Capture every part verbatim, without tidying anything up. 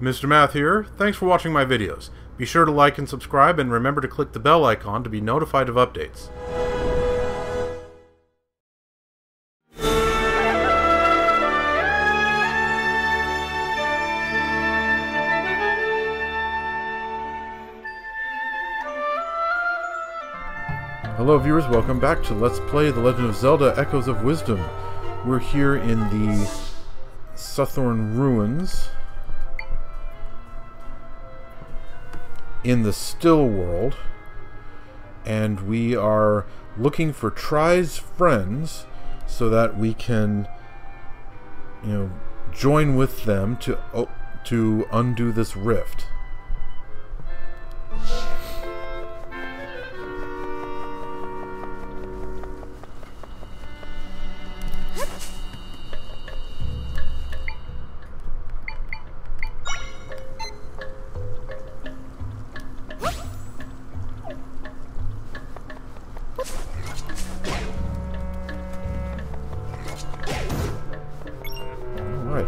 Mister Math here. Thanks for watching my videos. Be sure to like and subscribe, and remember to click the bell icon to be notified of updates. Hello viewers, welcome back to Let's Play The Legend of Zelda Echoes of Wisdom. We're here in the Suthorn Ruins, in the Still World, and we are looking for Tri's friends so that we can, you know, join with them to, oh, to undo this rift.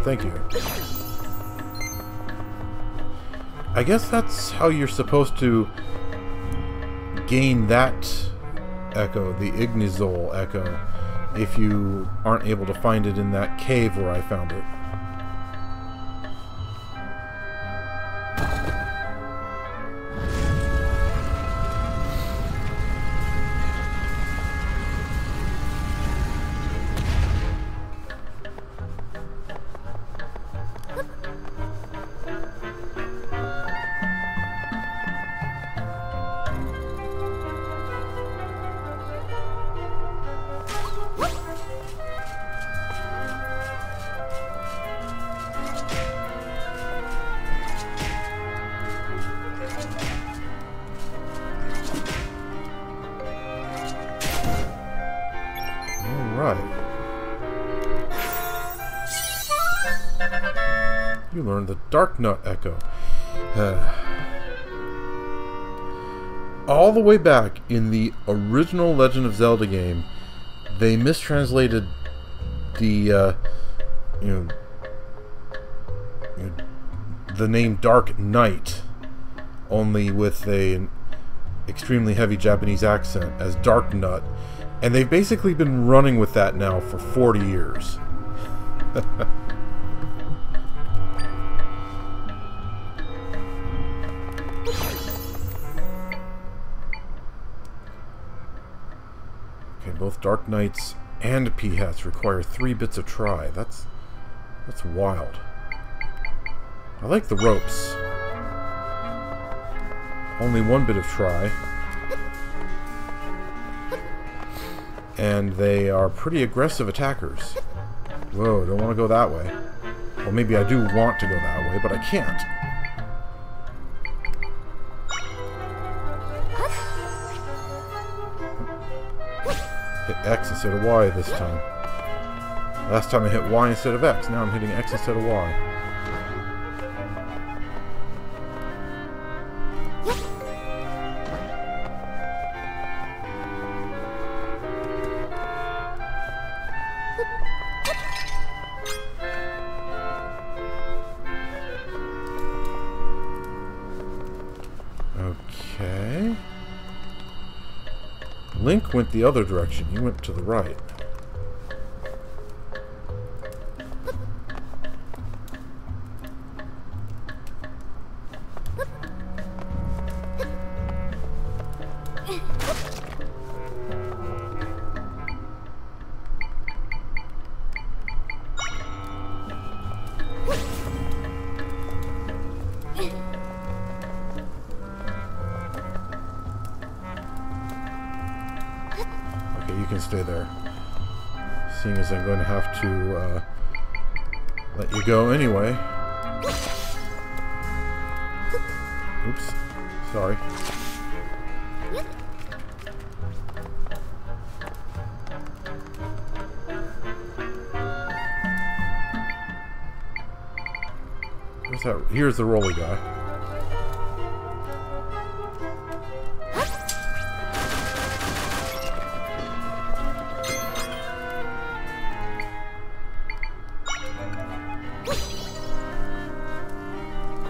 Thank you. I guess that's how you're supposed to gain that echo, the Ignizol echo, if you aren't able to find it in that cave where I found it. You learned the Dark Nut Echo. Uh, all the way back in the original Legend of Zelda game, they mistranslated the uh, you know, you know, the name Dark Knight, only with a, an extremely heavy Japanese accent, as Dark Nut, and they've basically been running with that now for forty years. Both Dark Knights and P-Hats require three bits of Tri. That's... that's wild. I like the ropes. Only one bit of Tri. And they are pretty aggressive attackers. Whoa, don't want to go that way. Well, maybe I do want to go that way, but I can't. X instead of Y this time. Last time I hit Y instead of X, now I'm hitting X instead of Y. Link went the other direction. You went to the right. Stay there, seeing as I'm going to have to uh, let you go anyway. Oops, sorry. Where's that? Here's the rolly guy.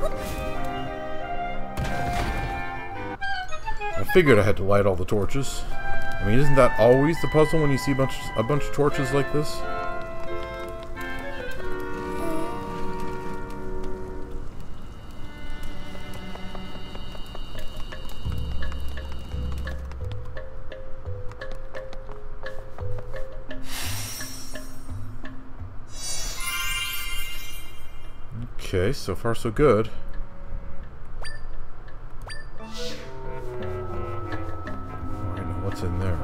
I figured I had to light all the torches. I mean, isn't that always the puzzle when you see a bunch, a bunch of torches like this? Okay, so far so good. What's in there?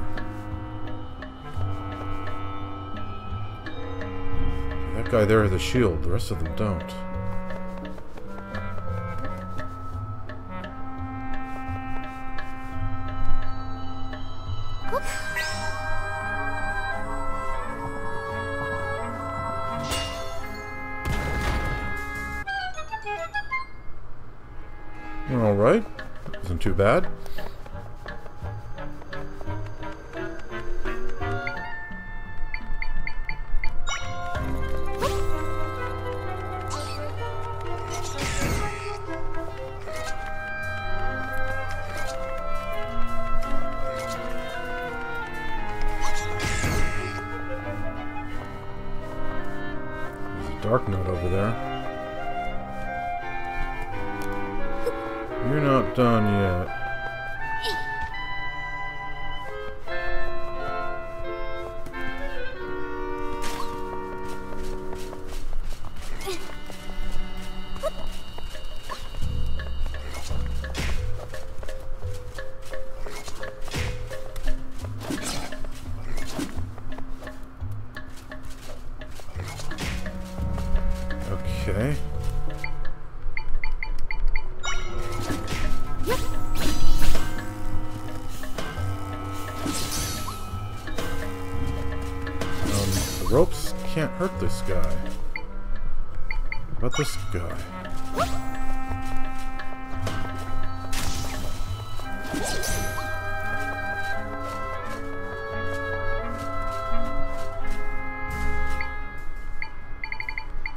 That guy there has a shield, the rest of them don't. Alright, wasn't too bad. There's a Dark Nut over there. You're not done yet. Okay. Ropes can't hurt this guy. What about this guy?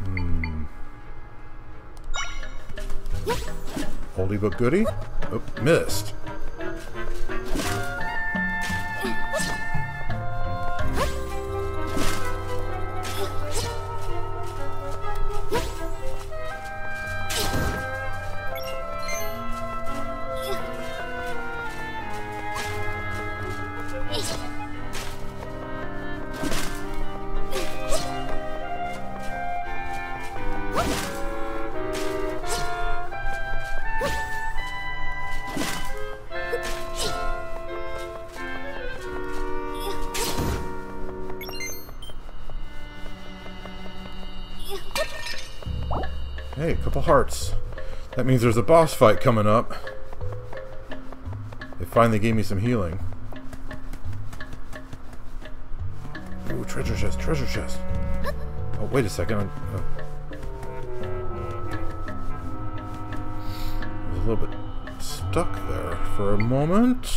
Hmm. Oldie but goodie? Oh, missed. Hey, a couple hearts. That means there's a boss fight coming up. They finally gave me some healing. Ooh, treasure chest, treasure chest. Oh, wait a second. I'm, oh. I was a little bit stuck there for a moment.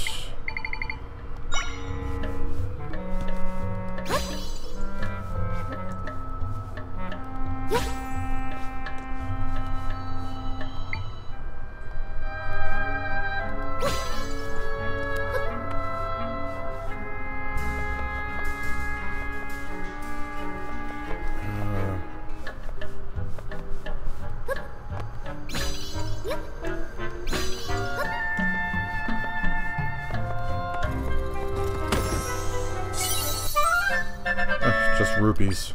Just rupees.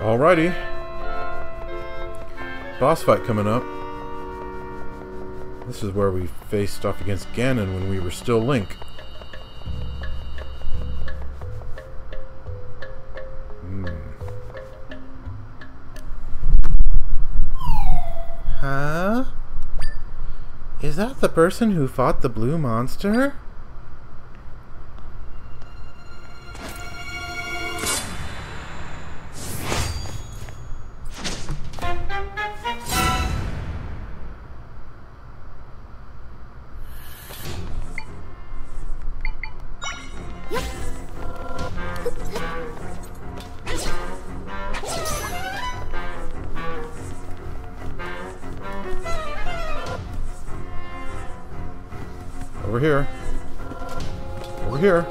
Alrighty. Boss fight coming up. This is where we faced off against Ganon when we were still Link. Huh? Is that the person who fought the blue monster? Over here. Over here.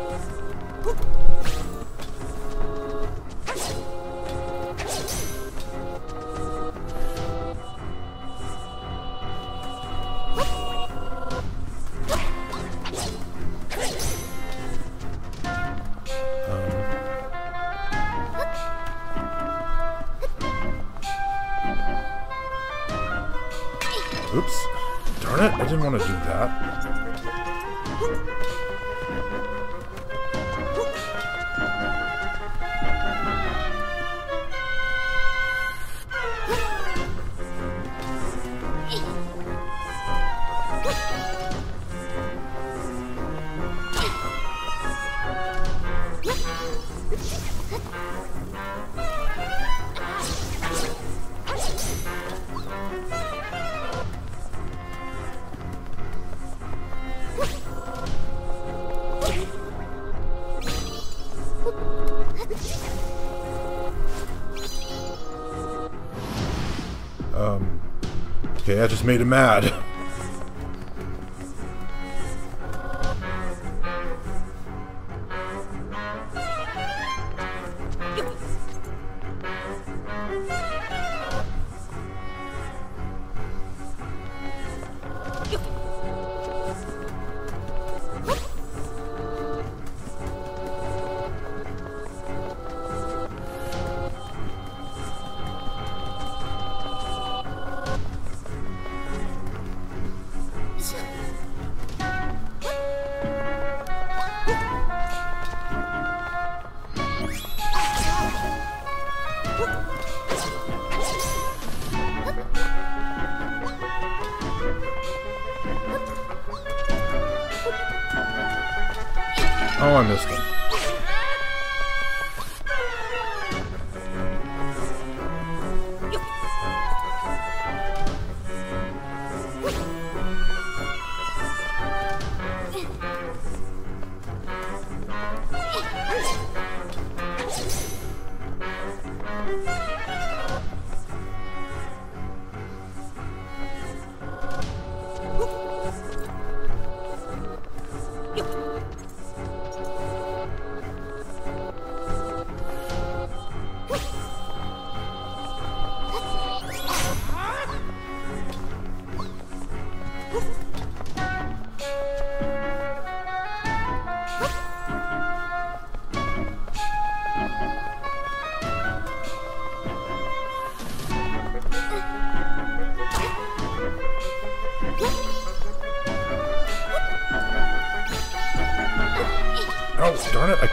Okay, I just made him mad.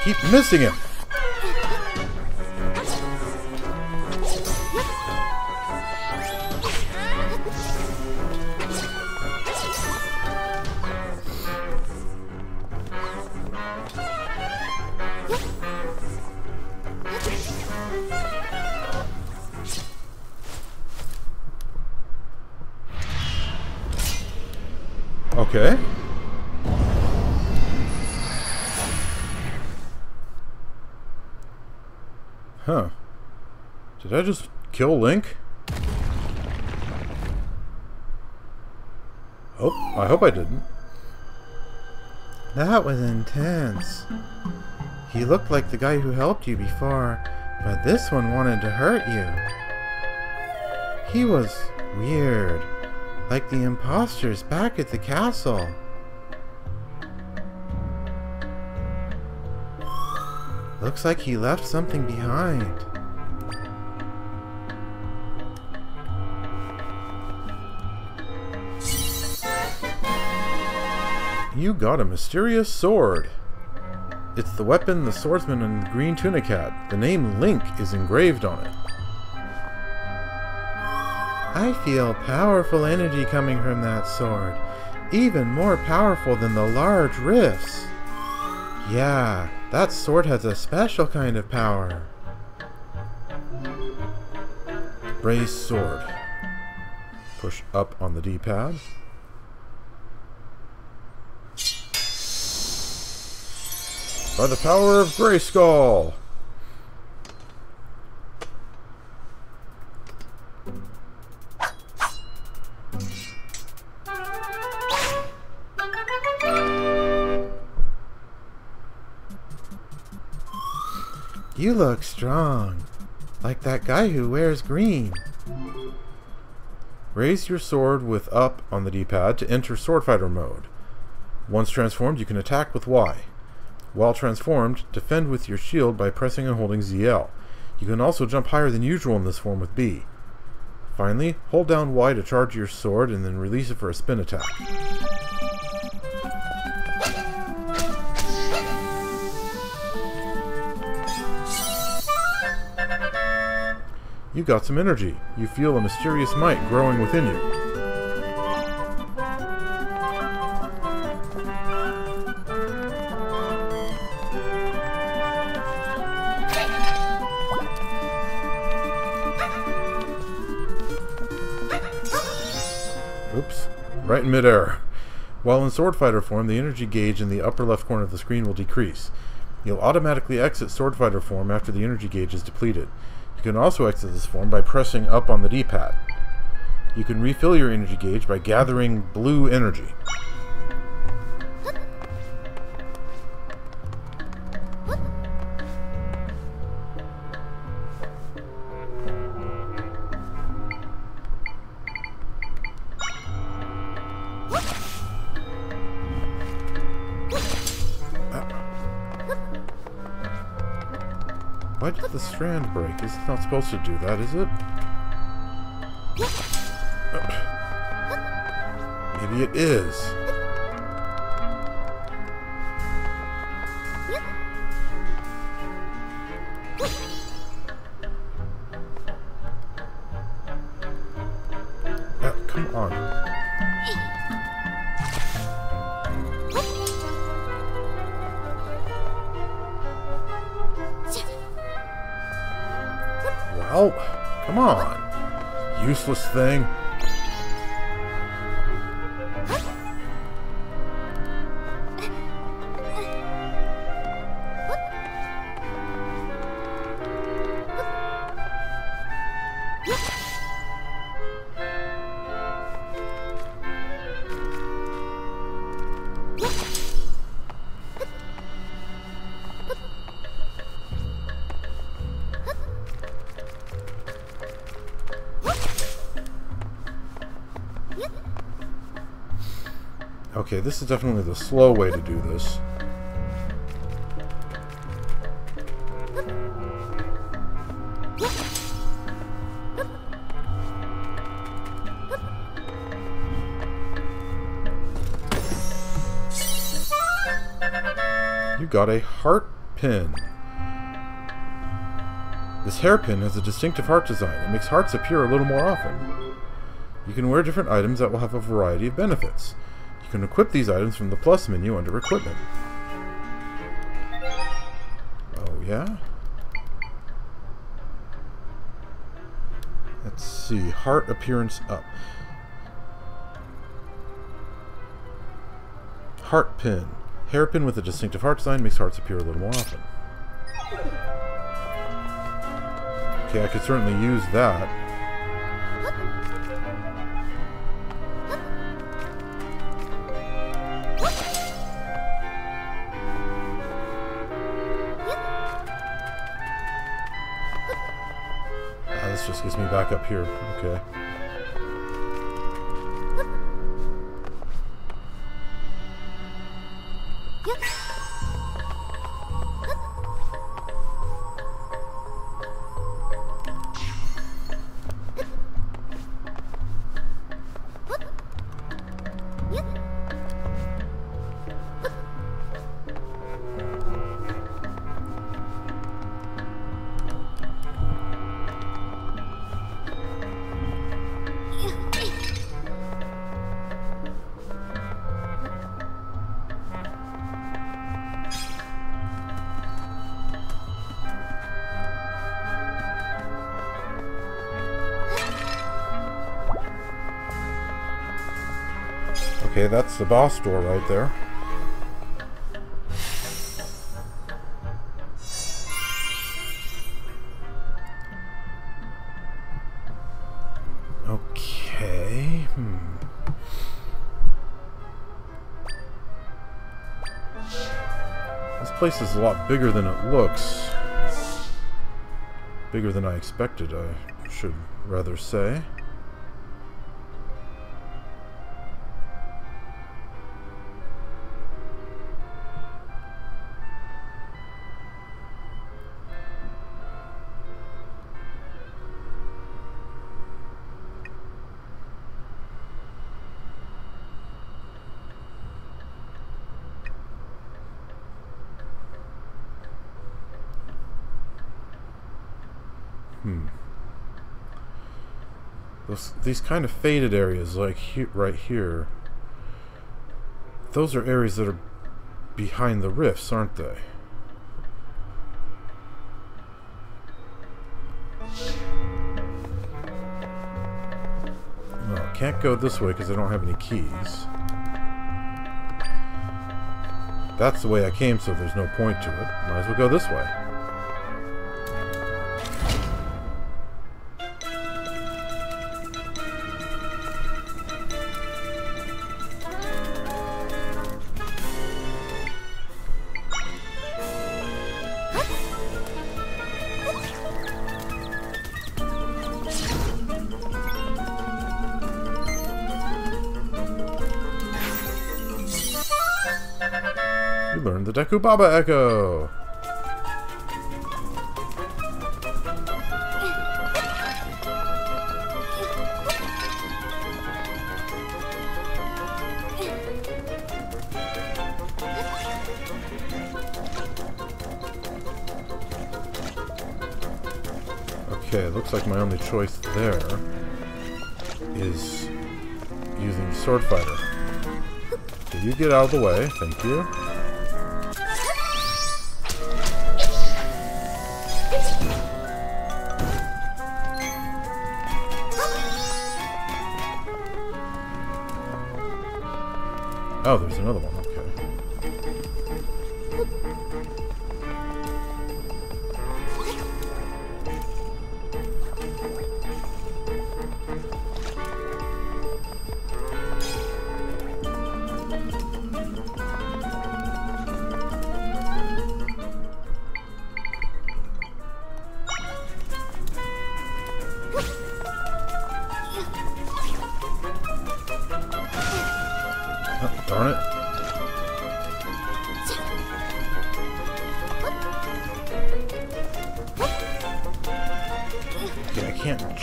Keep missing him. Okay. Huh. Did I just kill Link? Oh, I hope I didn't. That was intense. He looked like the guy who helped you before, but this one wanted to hurt you. He was weird, like the imposters back at the castle. Looks like he left something behind. You got a mysterious sword. It's the weapon the swordsman in the green tunic had. The name Link is engraved on it. I feel powerful energy coming from that sword. Even more powerful than the large rifts. Yeah. That sword has a special kind of power. Raise sword. Push up on the D-pad. By the power of Grayskull! You look strong. Like that guy who wears green. Raise your sword with up on the D-pad to enter sword fighter mode. Once transformed, you can attack with Y. While transformed, defend with your shield by pressing and holding Z L. You can also jump higher than usual in this form with B. Finally, hold down Y to charge your sword and then release it for a spin attack. You got some energy. You feel a mysterious might growing within you. Oops. Right in midair. While in sword fighter form, the energy gauge in the upper left corner of the screen will decrease. You'll automatically exit sword fighter form after the energy gauge is depleted. You can also exit this form by pressing up on the D-pad. You can refill your energy gauge by gathering blue energy. Why did the strand break? It's not supposed to do that, is it? Maybe it is. Oh, come on. Oh, come on, useless thing. Okay, this is definitely the slow way to do this. You got a heart pin. This hairpin has a distinctive heart design. It makes hearts appear a little more often. You can wear different items that will have a variety of benefits. You can equip these items from the plus menu under equipment. Oh yeah? Let's see, heart appearance up. Heart pin. Hairpin with a distinctive heart design makes hearts appear a little more often. Okay, I could certainly use that. Just gets me back up here. Okay. Okay, that's the boss door right there. Okay. Hmm. This place is a lot bigger than it looks. Bigger than I expected, I should rather say. These kind of faded areas, like he right here, those are areas that are behind the rifts, aren't they? Well, I can't go this way because I don't have any keys. That's the way I came, so there's no point to it. Might as well go this way. Deku Baba Echo! Okay, looks like my only choice there is using the sword fighter. So you get out of the way, thank you. Oh, there's another one,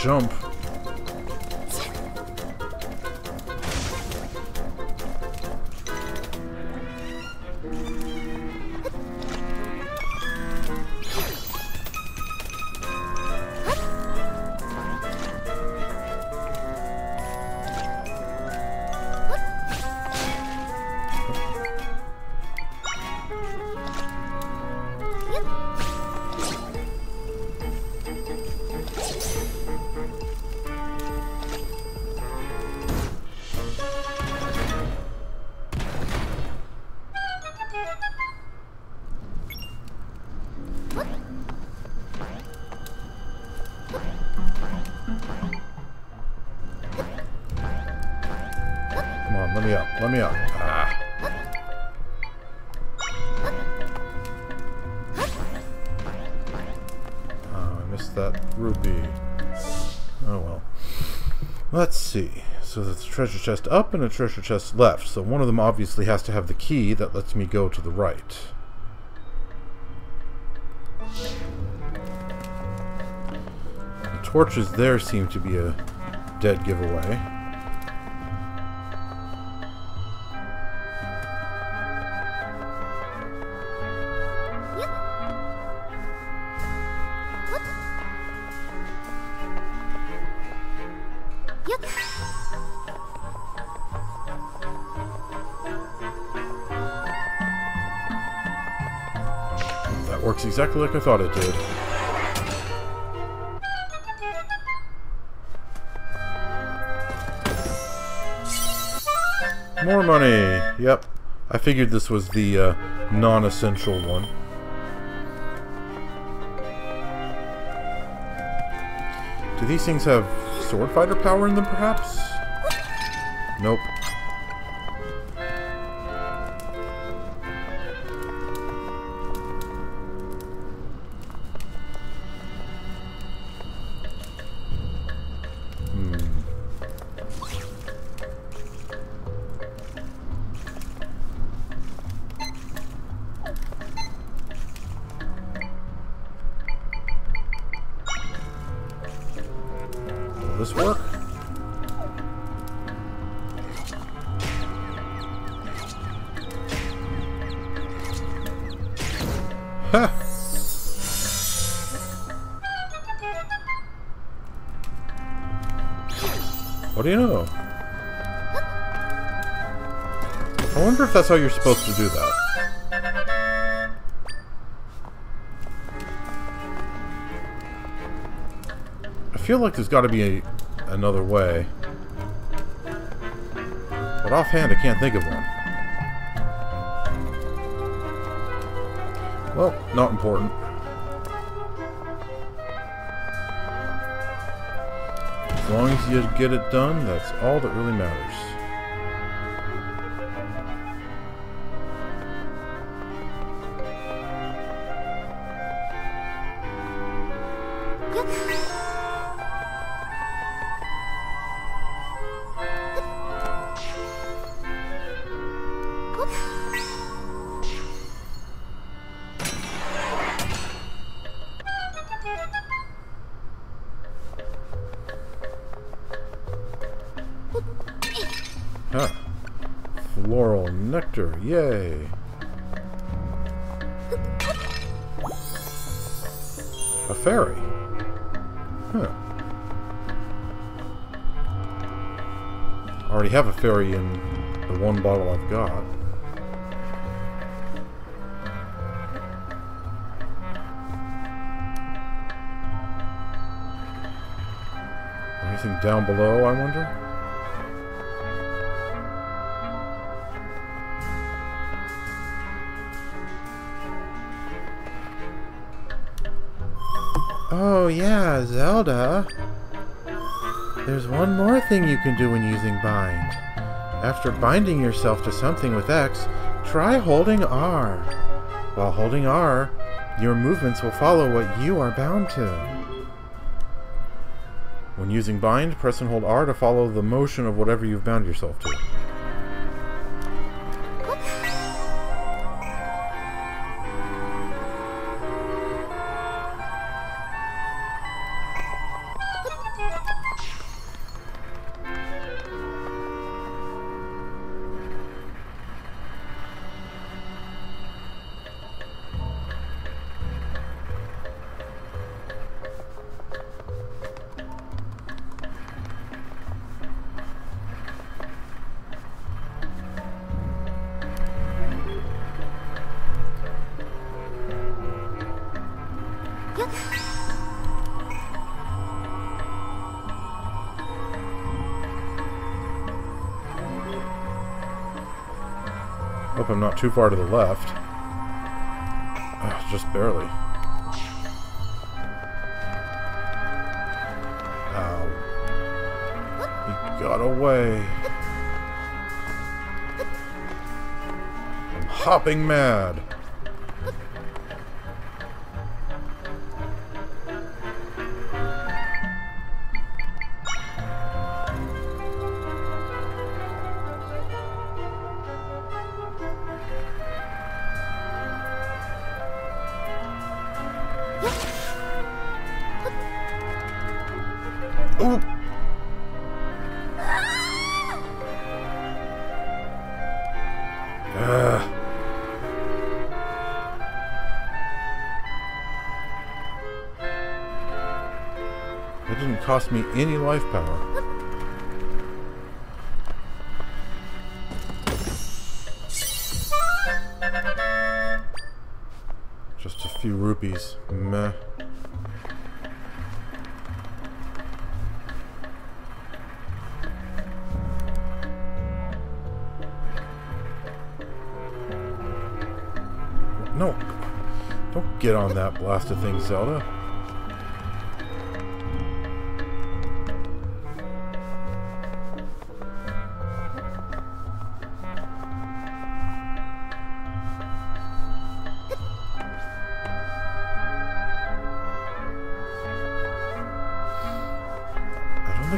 jump. Let me up, let me up. Ah. Oh, I missed that ruby. Oh well. Let's see. So there's a treasure chest up and a treasure chest left. So one of them obviously has to have the key that lets me go to the right. The torches there seem to be a dead giveaway. Works exactly like I thought it did. More money! Yep. I figured this was the uh, non-essential one. Do these things have sword fighter power in them, perhaps? Nope. this work? Huh. What do you know? I wonder if that's how you're supposed to do that. I feel like there's got to be a, another way, but offhand I can't think of one. Well, not important. As long as you get it done, that's all that really matters. Yay! A fairy. Huh. I already have a fairy in the one bottle I've got. Anything down below, I wonder? Oh yeah, Zelda! There's one more thing you can do when using bind. After binding yourself to something with X, try holding R. While holding R, your movements will follow what you are bound to. When using bind, press and hold R to follow the motion of whatever you've bound yourself to. Hope I'm not too far to the left. Ugh, just barely. Ow. He got away. I'm hopping mad. Cost me any life power. Just a few rupees. Meh. No. Don't get on that blasted thing, Zelda.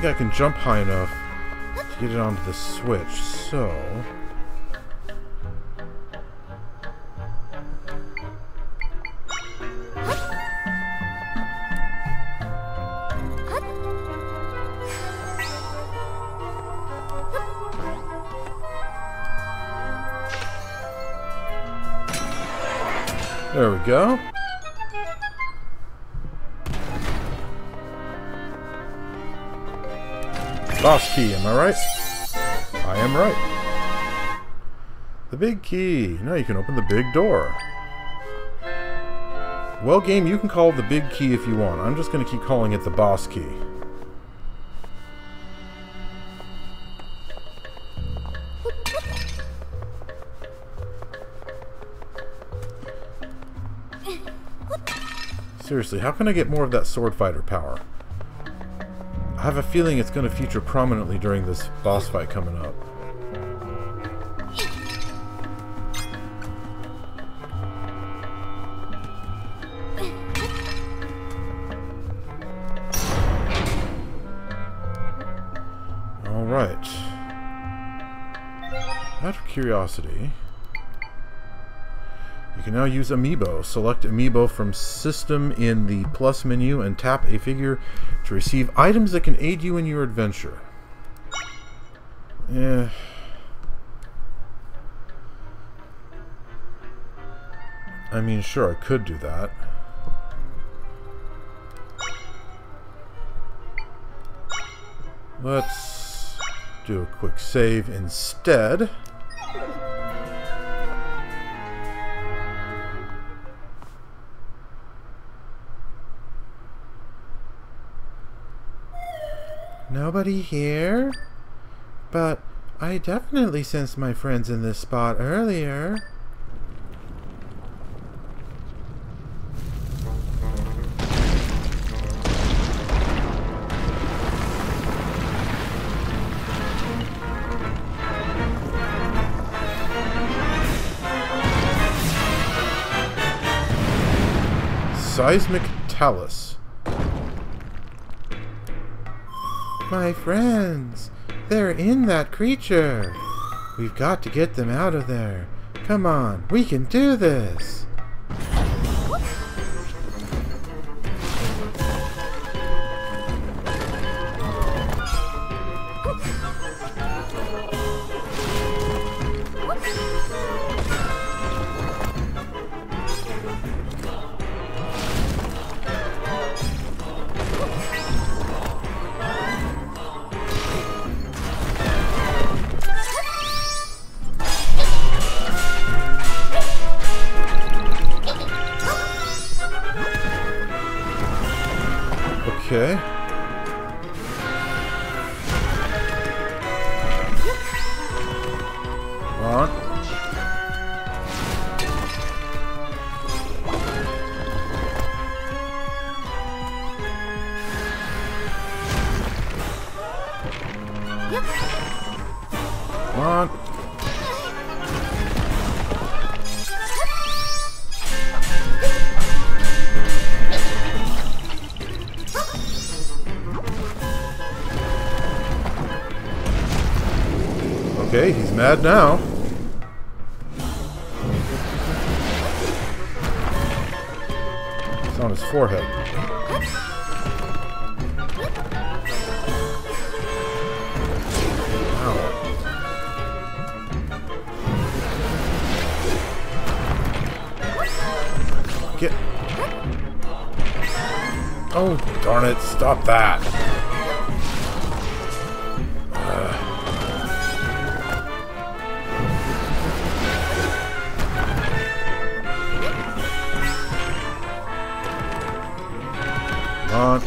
I can jump high enough to get it onto the switch, so There we go. Boss key, am I right? I am right. The big key. Now you can open the big door. Well, game, you can call it the big key if you want. I'm just going to keep calling it the boss key. Seriously, how can I get more of that sword fighter power? I have a feeling it's going to feature prominently during this boss fight coming up. Alright. Out of curiosity, you can now use Amiibo. Select Amiibo from System in the Plus menu and tap a figure to receive items that can aid you in your adventure. Eh. I mean, sure, I could do that. Let's do a quick save instead. Nobody here, but I definitely sensed my friends in this spot earlier. Seismic Talus. My friends, they're in that creature. We've got to get them out of there. Come on, we can do this. Okay. Come on. Come on. Okay, he's mad now. It's on his forehead. Ow. Get. Oh, darn it, stop that. On.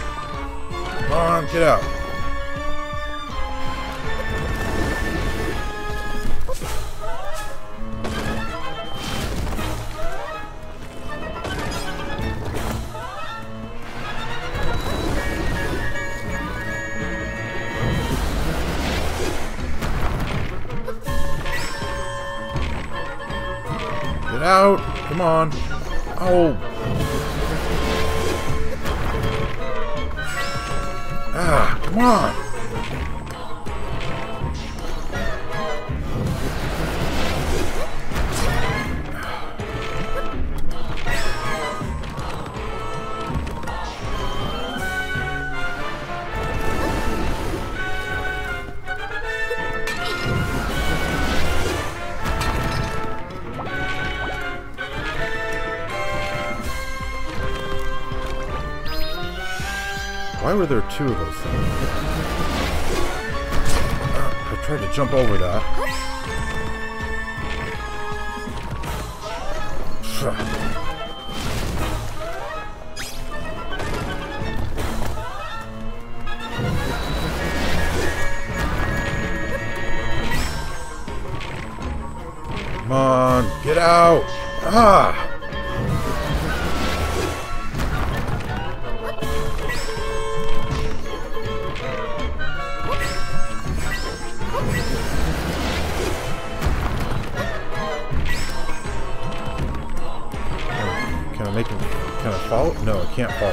Come on, get out. Out. Come on. Oh. Ah, come on. Why were there two of us? I tried to jump over that. Come on, get out! Ah! No, it can't fall.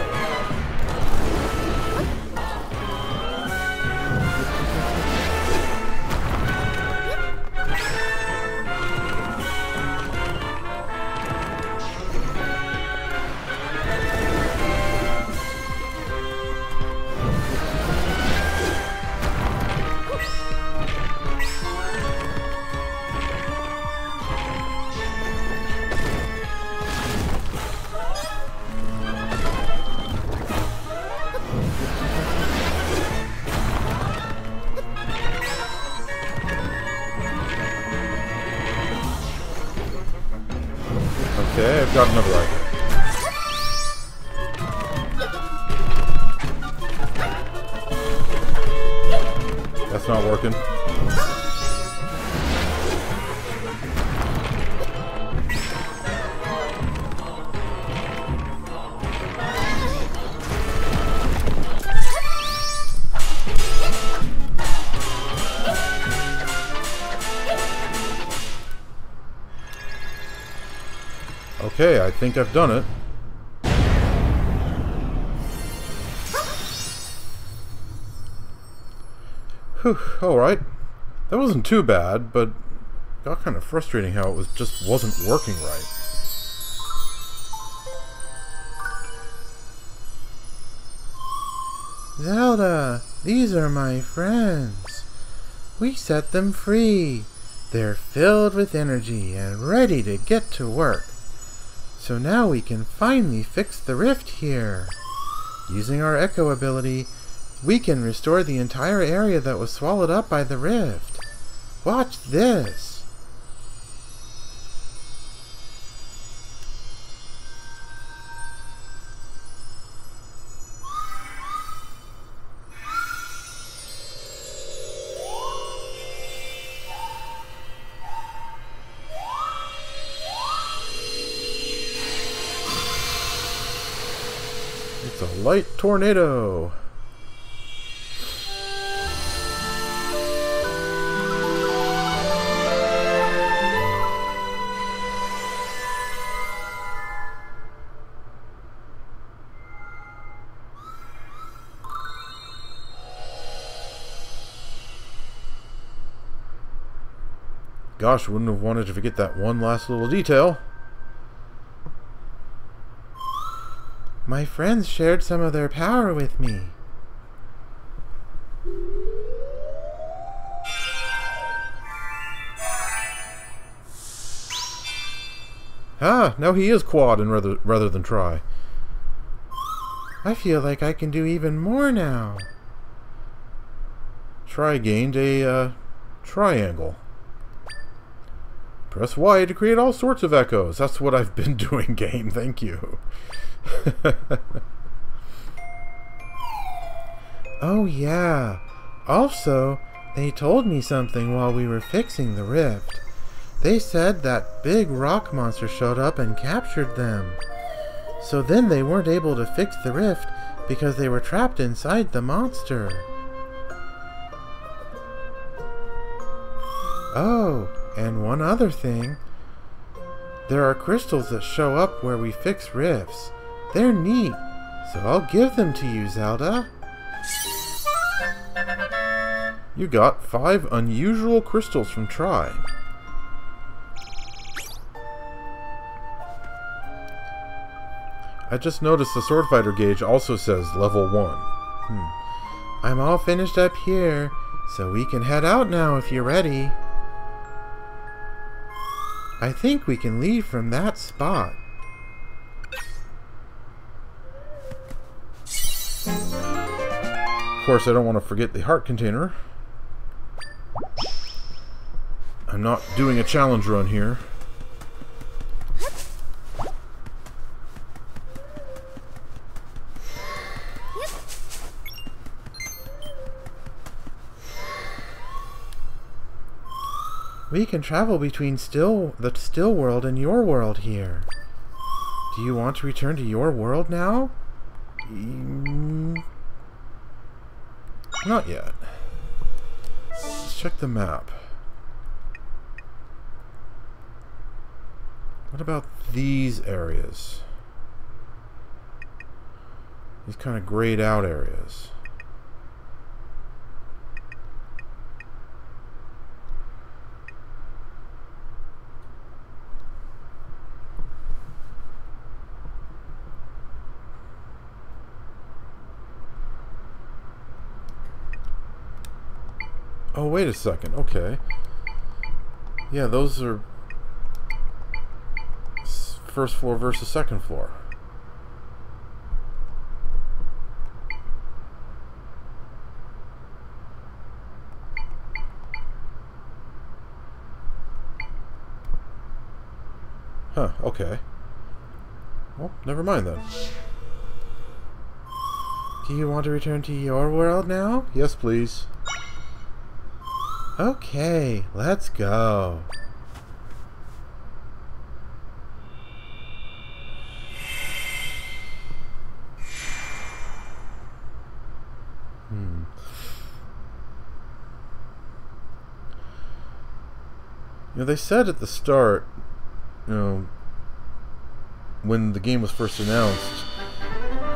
Okay, I've got another idea. That's not working. Okay, I think I've done it. Whew, alright. That wasn't too bad, but got kind of frustrating how it was just wasn't working right. Zelda, these are my friends. We set them free. They're filled with energy and ready to get to work. So now we can finally fix the rift here. Using our Echo ability, we can restore the entire area that was swallowed up by the rift. Watch this! It's a light tornado. Gosh, wouldn't have wanted to forget that one last little detail. My friends shared some of their power with me. Ah, now he is Quad and rather, rather than Tri. I feel like I can do even more now. Tri gained a uh, triangle. Press Y to create all sorts of echoes. That's what I've been doing, game. Thank you. Oh yeah, also they told me something while we were fixing the rift. They said that big rock monster showed up and captured them, so then they weren't able to fix the rift because they were trapped inside the monster. Oh, and one other thing, there are crystals that show up where we fix rifts. They're neat, so I'll give them to you, Zelda. You got five unusual crystals from Tri. I just noticed the sword fighter gauge also says level one. Hmm. I'm all finished up here, so we can head out now if you're ready. I think we can leave from that spot. Thank you. course, I don't want to forget the heart container. I'm not doing a challenge run here. We can travel between still the still world and your world here. Do you want to return to your world now? Mm, not yet. Let's check the map. What about these areas? These kind of grayed out areas. Oh, wait a second. Okay. Yeah, those are first floor versus second floor. Huh, okay. Well, never mind then. Do you want to return to your world now? Yes, please. Okay, let's go. Hmm. You know, they said at the start, you know, when the game was first announced,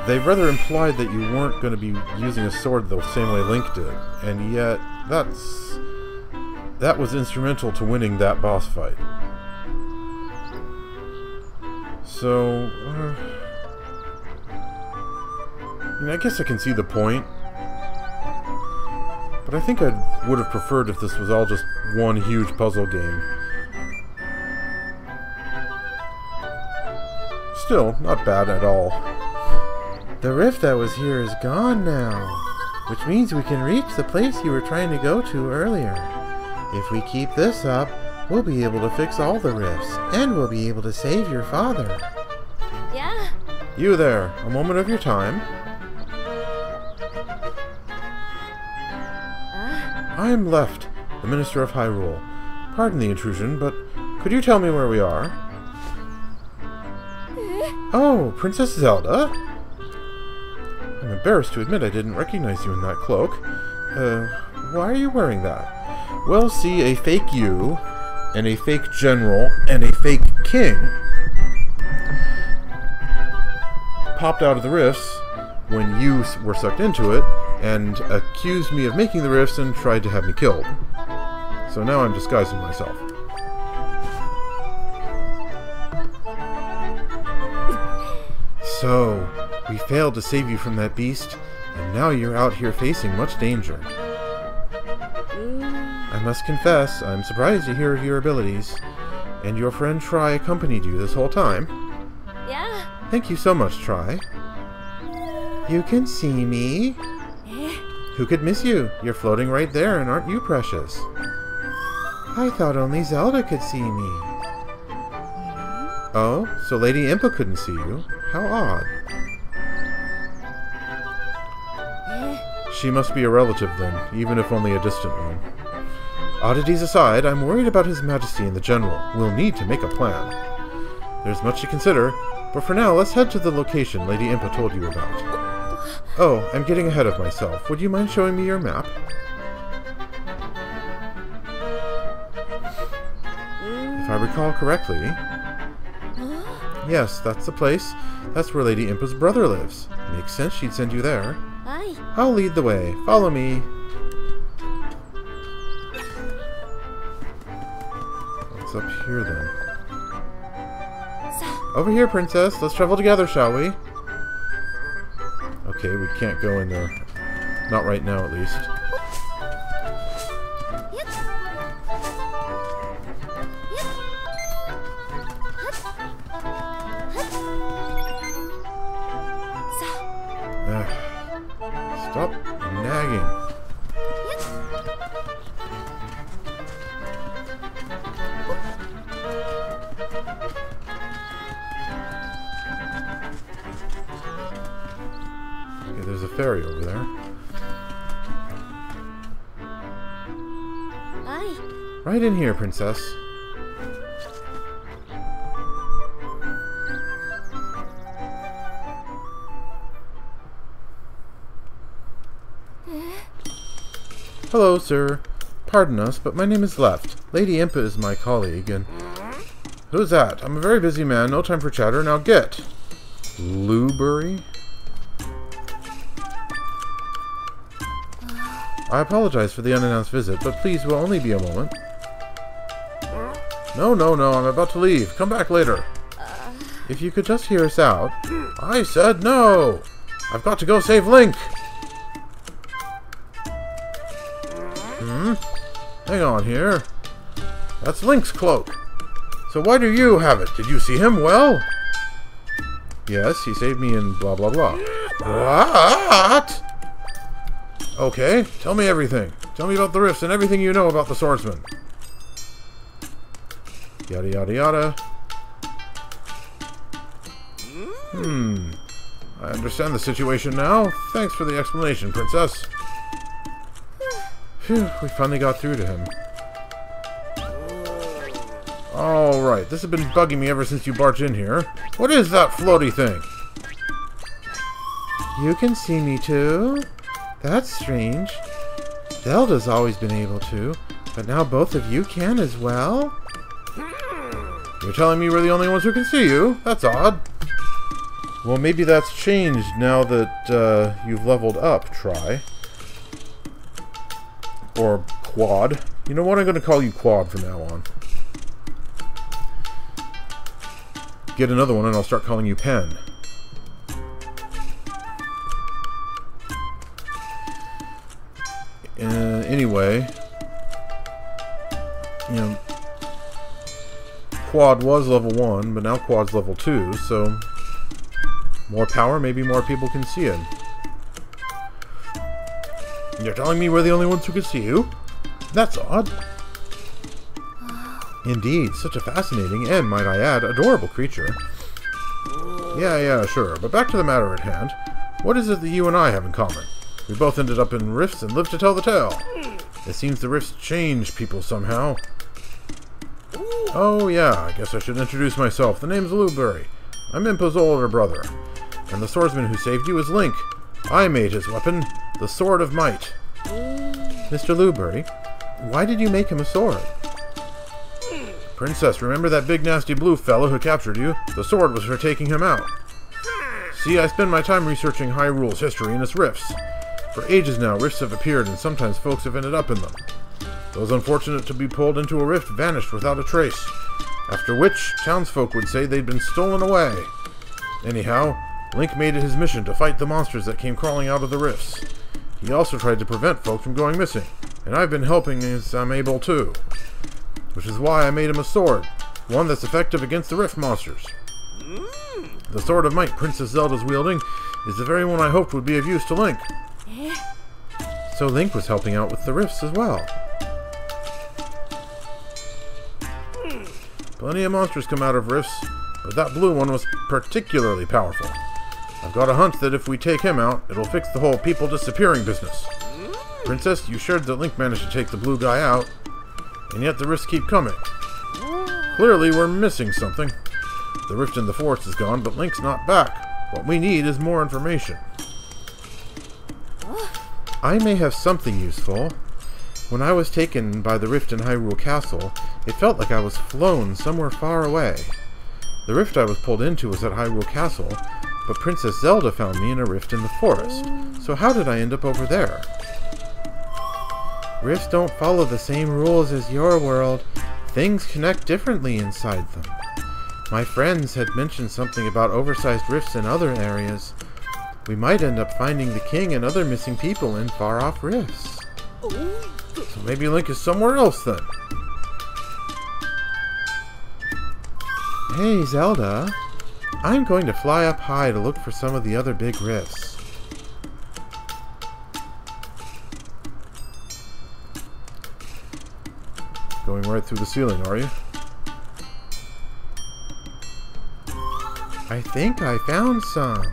they rather implied that you weren't going to be using a sword the same way Link did, and yet that's... that was instrumental to winning that boss fight. So, uh, I mean, I guess I can see the point, but I think I would have preferred if this was all just one huge puzzle game. Still, not bad at all. The rift that was here is gone now, which means we can reach the place you were trying to go to earlier. If we keep this up, we'll be able to fix all the rifts, and we'll be able to save your father. Yeah? You there, a moment of your time. Uh? I'm Lefte, the Minister of Hyrule. Pardon the intrusion, but could you tell me where we are? Uh? Oh, Princess Zelda? I'm embarrassed to admit I didn't recognize you in that cloak. Uh, why are you wearing that? Well, see, a fake you, and a fake general, and a fake king popped out of the rifts when you were sucked into it, and accused me of making the rifts and tried to have me killed. So now I'm disguising myself. So, we failed to save you from that beast, and now you're out here facing much danger. I must confess, I'm surprised to hear of your abilities. And your friend Tri accompanied you this whole time. Yeah? Thank you so much, Tri. You can see me. Eh? Who could miss you? You're floating right there, and aren't you precious? I thought only Zelda could see me. Oh, so Lady Impa couldn't see you. How odd. Eh? She must be a relative then, even if only a distant one. Oddities aside, I'm worried about His Majesty and the General. We'll need to make a plan. There's much to consider, but for now, let's head to the location Lady Impa told you about. Oh, I'm getting ahead of myself. Would you mind showing me your map? If I recall correctly... yes, that's the place. That's where Lady Impa's brother lives. Makes sense she'd send you there. I'll lead the way. Follow me. Up here then. Over here, princess. Let's travel together, shall we? Okay, we can't go in there. Not right now, at least. Stop nagging Okay, there's a ferry over there. Hi. Right in here, princess. Hello, sir. Pardon us, but my name is Lefte. Lady Impa is my colleague, and... Who's that? I'm a very busy man. No time for chatter. Now get! Lueburry? I apologize for the unannounced visit, but please, will only be a moment. No, no, no. I'm about to leave. Come back later. If you could just hear us out. I said no! I've got to go save Link! Hang on here. That's Link's cloak. So why do you have it? Did you see him? Well? Yes, he saved me in blah blah blah. What? Okay, tell me everything. Tell me about the rifts and everything you know about the swordsman. Yada yada yada. Hmm. I understand the situation now. Thanks for the explanation, princess. Phew, we finally got through to him. Alright, this has been bugging me ever since you barged in here. What is that floaty thing? You can see me too? That's strange. Zelda's always been able to, but now both of you can as well? You're telling me we're the only ones who can see you? That's odd. Well, maybe that's changed now that uh, you've leveled up, Tri. Or Quad. You know what? I'm going to call you Quad from now on. Get another one and I'll start calling you Pen. Uh, anyway. You know, Quad was level one, but now Quad's level two, so... More power, maybe more people can see it. You're telling me we're the only ones who can see you? That's odd. Indeed, such a fascinating and, might I add, adorable creature. Yeah, yeah, sure, but back to the matter at hand. What is it that you and I have in common? We both ended up in rifts and lived to tell the tale. It seems the rifts change people somehow. Oh yeah, I guess I should introduce myself. The name's Lueburry. I'm Impa's older brother. And the swordsman who saved you is Link. I made his weapon, the Sword of Might. Mister Lueburry, why did you make him a sword? Princess, remember that big nasty blue fellow who captured you? The sword was for taking him out. See, I spend my time researching Hyrule's history and its rifts. For ages now, rifts have appeared and sometimes folks have ended up in them. Those unfortunate to be pulled into a rift vanished without a trace, after which townsfolk would say they'd been stolen away. Anyhow, Link made it his mission to fight the monsters that came crawling out of the rifts. He also tried to prevent folk from going missing, and I've been helping as I'm able to, which is why I made him a sword, one that's effective against the rift monsters. The Sword of Might Princess Zelda's wielding is the very one I hoped would be of use to Link. So Link was helping out with the rifts as well. Plenty of monsters come out of rifts, but that blue one was particularly powerful. I've got a hunch that if we take him out, it'll fix the whole people disappearing business. Princess, you shared that Link managed to take the blue guy out, and yet the rifts keep coming. Clearly, we're missing something. The rift in the forest is gone, but Link's not back. What we need is more information. I may have something useful. When I was taken by the rift in Hyrule Castle, it felt like I was flown somewhere far away. The rift I was pulled into was at Hyrule Castle, but Princess Zelda found me in a rift in the forest. So how did I end up over there? Rifts don't follow the same rules as your world. Things connect differently inside them. My friends had mentioned something about oversized rifts in other areas. We might end up finding the king and other missing people in far-off rifts. So maybe Link is somewhere else then. Hey, Zelda. I'm going to fly up high to look for some of the other big rifts. Going right through the ceiling, are you? I think I found some.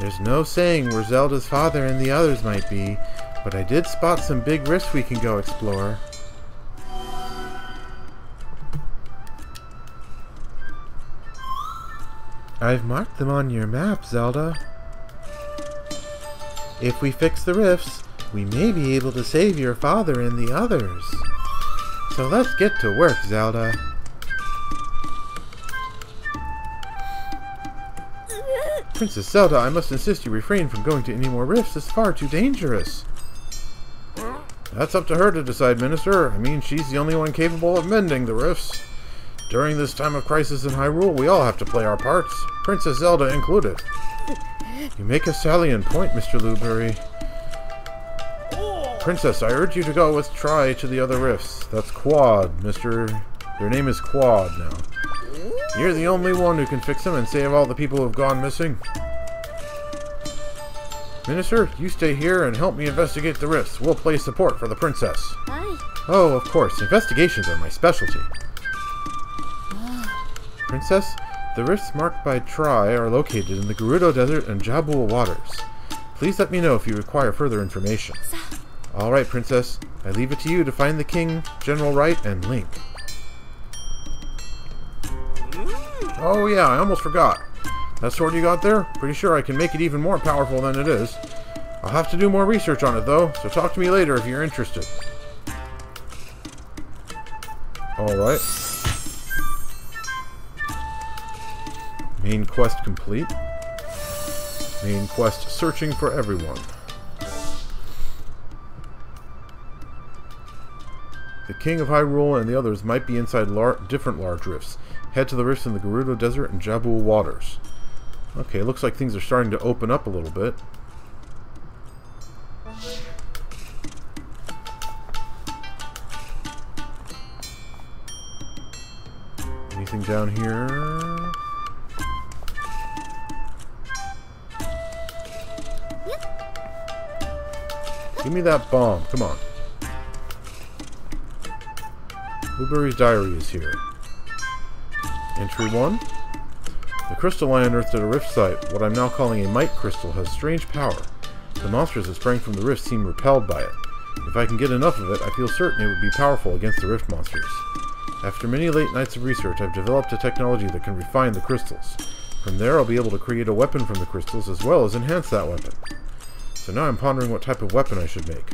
There's no saying where Zelda's father and the others might be, but I did spot some big rifts we can go explore. I've marked them on your map, Zelda. If we fix the rifts, we may be able to save your father and the others. So let's get to work, Zelda. Princess Zelda, I must insist you refrain from going to any more rifts. It's far too dangerous. That's up to her to decide, Minister. I mean, she's the only one capable of mending the rifts. During this time of crisis in Hyrule, we all have to play our parts, Princess Zelda included. You make a salient point, Mister Lueburry. Princess, I urge you to go with Tri to the other rifts. That's Quad, Mister Their name is Quad now. You're the only one who can fix them and save all the people who have gone missing. Minister, you stay here and help me investigate the rifts. We'll play support for the princess. Hi. Oh, of course. Investigations are my specialty. Princess, the rifts marked by Tri are located in the Gerudo Desert and Jabul Waters. Please let me know if you require further information. Alright, Princess. I leave it to you to find the King, General Wright, and Link. Oh yeah, I almost forgot. That sword you got there? Pretty sure I can make it even more powerful than it is. I'll have to do more research on it though, so talk to me later if you're interested. Alright. Main quest complete. Main quest searching for everyone. The King of Hyrule and the others might be inside lar different large rifts. Head to the rifts in the Gerudo Desert and Jabul Waters. Okay, looks like things are starting to open up a little bit. Anything down here? Give me that bomb, come on. Lueburry's diary is here. Entry one. The crystal I unearthed at a rift site, what I'm now calling a Might Crystal, has strange power. The monsters that sprang from the rift seem repelled by it. If I can get enough of it, I feel certain it would be powerful against the rift monsters. After many late nights of research, I've developed a technology that can refine the crystals. From there, I'll be able to create a weapon from the crystals as well as enhance that weapon. So now I'm pondering what type of weapon I should make.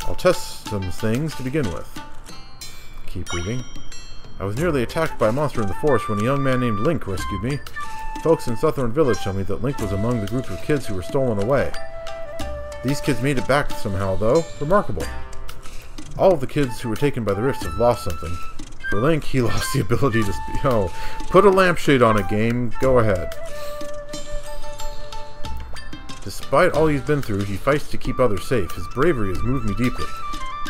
I'll test some things to begin with. Keep reading. I was nearly attacked by a monster in the forest when a young man named Link rescued me. Folks in Southern Village tell me that Link was among the group of kids who were stolen away. These kids made it back somehow, though. Remarkable. All of the kids who were taken by the rifts have lost something. For Link, he lost the ability to speak. Oh, put a lampshade on a game. Go ahead. Despite all he's been through, he fights to keep others safe. His bravery has moved me deeply.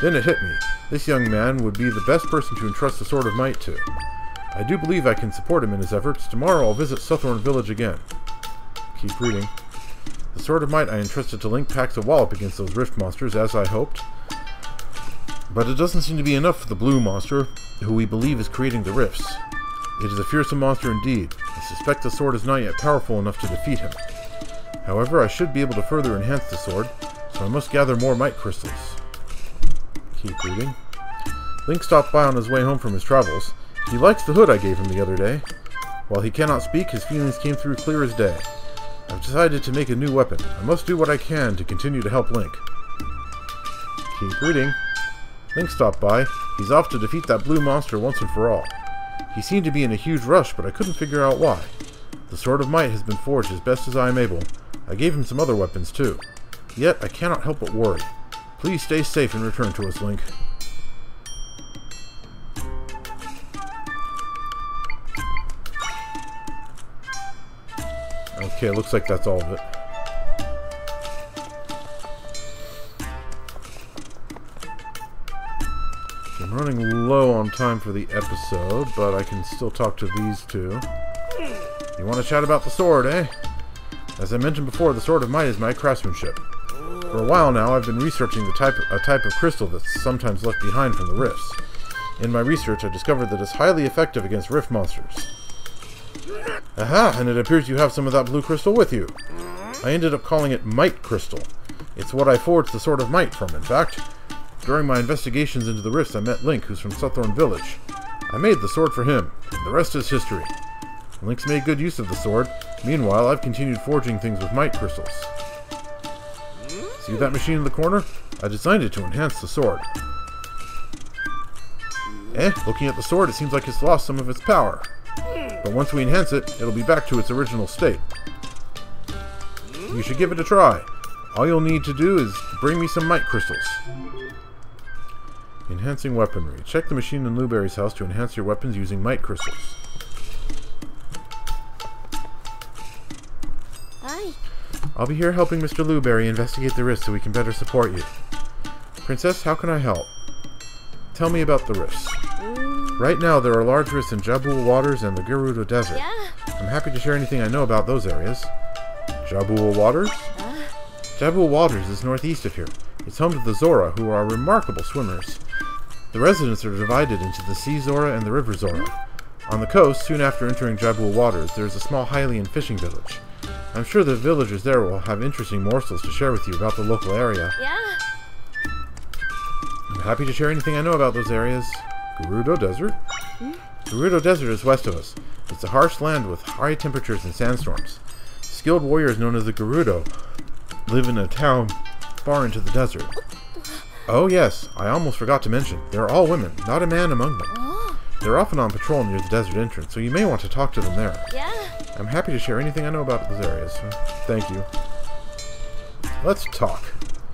Then it hit me. This young man would be the best person to entrust the Sword of Might to. I do believe I can support him in his efforts. Tomorrow I'll visit Southern Village again. Keep reading. The Sword of Might I entrusted to Link packs a wallop against those rift monsters, as I hoped. But it doesn't seem to be enough for the blue monster, who we believe is creating the rifts. It is a fearsome monster indeed. I suspect the sword is not yet powerful enough to defeat him. However, I should be able to further enhance the sword, so I must gather more Might Crystals. Keep reading. Link stopped by on his way home from his travels. He likes the hood I gave him the other day. While he cannot speak, his feelings came through clear as day. I've decided to make a new weapon. I must do what I can to continue to help Link. Keep reading. Link stopped by. He's off to defeat that blue monster once and for all. He seemed to be in a huge rush, but I couldn't figure out why. The Sword of Might has been forged as best as I am able. I gave him some other weapons too. Yet, I cannot help but worry. Please stay safe and return to us, Link. Okay, looks like that's all of it. I'm running low on time for the episode, but I can still talk to these two. You want to chat about the sword, eh? As I mentioned before, the Sword of Might is my craftsmanship. For a while now, I've been researching the type of, a type of crystal that's sometimes left behind from the rifts. In my research, I discovered that it's highly effective against rift monsters. Aha, and it appears you have some of that blue crystal with you. I ended up calling it Might Crystal. It's what I forged the Sword of Might from, in fact. During my investigations into the rifts, I met Link, who's from Souththorn Village. I made the sword for him. The rest is history. Link's made good use of the sword. Meanwhile, I've continued forging things with Might Crystals. See that machine in the corner? I designed it to enhance the sword. Eh, looking at the sword, it seems like it's lost some of its power. But once we enhance it, it'll be back to its original state. You should give it a try. All you'll need to do is bring me some Might Crystals. Enhancing weaponry. Check the machine in Lueburry's house to enhance your weapons using Might Crystals. Hi. I'll be here helping Mister Lueburry investigate the rift so we can better support you. Princess, how can I help? Tell me about the rifts. Mm. Right now there are large rifts in Jabul Waters and the Gerudo Desert. Yeah. I'm happy to share anything I know about those areas. Jabul Waters? Uh. Jabul Waters is northeast of here. It's home to the Zora, who are remarkable swimmers. The residents are divided into the Sea Zora and the River Zora. On the coast, soon after entering Jabul Waters, there is a small Hylian fishing village. I'm sure the villagers there will have interesting morsels to share with you about the local area. Yeah. I'm happy to share anything I know about those areas. Gerudo Desert? Hmm? Gerudo Desert is west of us. It's a harsh land with high temperatures and sandstorms. Skilled warriors known as the Gerudo live in a town far into the desert. Oh yes, I almost forgot to mention, they're all women, not a man among them. Oh. They're often on patrol near the desert entrance, so you may want to talk to them there. Yeah. I'm happy to share anything I know about those areas. Thank you. Let's talk.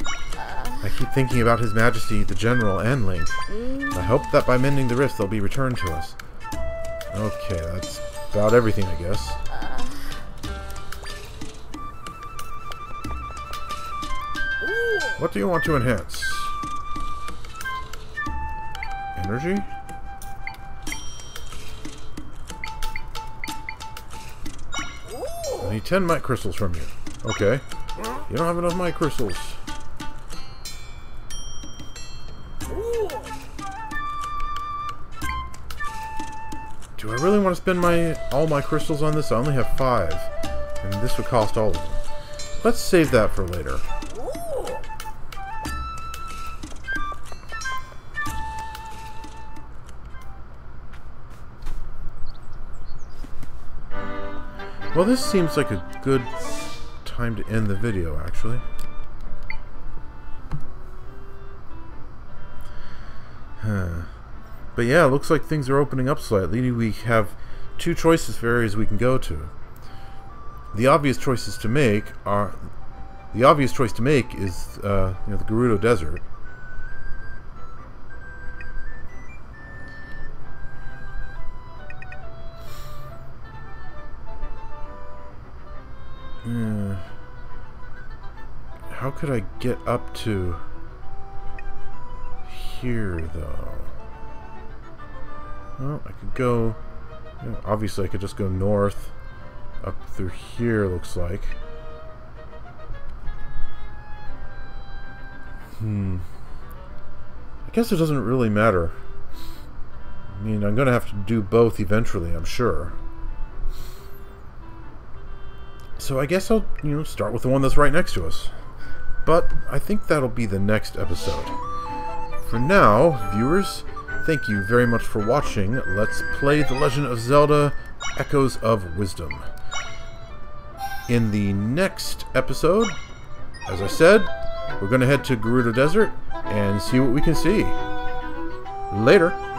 Uh, I keep thinking about His Majesty, the General, and Link. Mm. I hope that by mending the rift, they'll be returned to us. Okay, that's about everything, I guess. Uh, what do you want to enhance? Energy? I need ten Might Crystals from you. Okay. You don't have enough Might Crystals. Do I really want to spend my all my crystals on this? I only have five. And this would cost all of them. Let's save that for later. Well, this seems like a good time to end the video, actually. Huh. But yeah, it looks like things are opening up slightly. We have two choices for areas we can go to. The obvious choices to make are the obvious choice to make is uh, you know, the Gerudo Desert. Hmm. How could I get up to here, though? Well, I could go... You know, obviously, I could just go north. Up through here, looks like. Hmm. I guess it doesn't really matter. I mean, I'm going to have to do both eventually, I'm sure. So I guess I'll, you know, start with the one that's right next to us. But I think that'll be the next episode. For now, viewers, thank you very much for watching Let's Play The Legend of Zelda Echoes of Wisdom. In the next episode, as I said, we're going to head to Gerudo Desert and see what we can see. Later!